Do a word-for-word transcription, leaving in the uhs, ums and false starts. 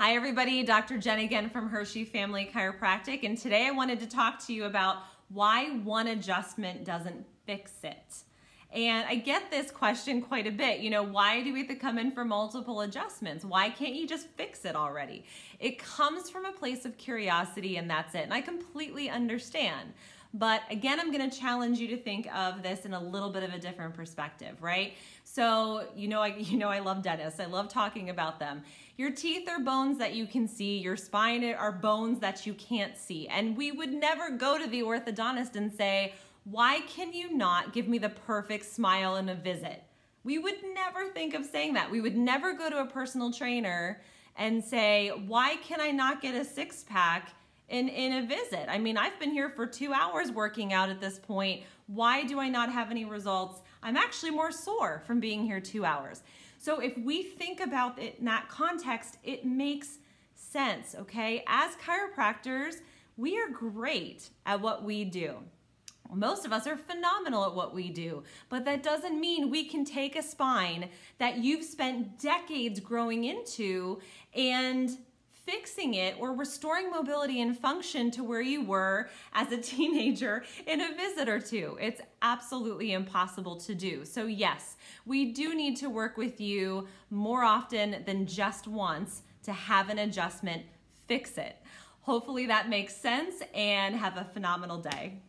Hi everybody, Doctor Jen again from Hershey Family Chiropractic, and today I wanted to talk to you about why one adjustment doesn't fix it. And I get this question quite a bit, you know, why do we have to come in for multiple adjustments? Why can't you just fix it already? It comes from a place of curiosity and that's it, and I completely understand. But again, I'm gonna challenge you to think of this in a little bit of a different perspective, right? So, you know, I, you know I love dentists, I love talking about them. Your teeth are bones that you can see, your spine are bones that you can't see. And we would never go to the orthodontist and say, why can you not give me the perfect smile in a visit? We would never think of saying that. We would never go to a personal trainer and say, why can I not get a six pack In, in a visit? I mean, I've been here for two hours working out at this point. Why do I not have any results? I'm actually more sore from being here two hours. So if we think about it in that context, it makes sense, okay? As chiropractors, we are great at what we do. Most of us are phenomenal at what we do, but that doesn't mean we can take a spine that you've spent decades growing into and fixing it or restoring mobility and function to where you were as a teenager in a visit or two. It's absolutely impossible to do. So yes, we do need to work with you more often than just once to have an adjustment fix it. Hopefully that makes sense, and have a phenomenal day.